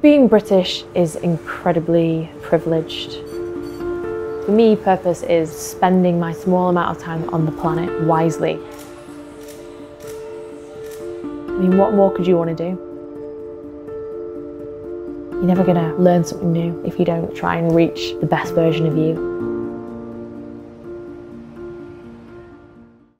Being British is incredibly privileged. For me, purpose is spending my small amount of time on the planet wisely. I mean, what more could you want to do? You're never going to learn something new if you don't try and reach the best version of you.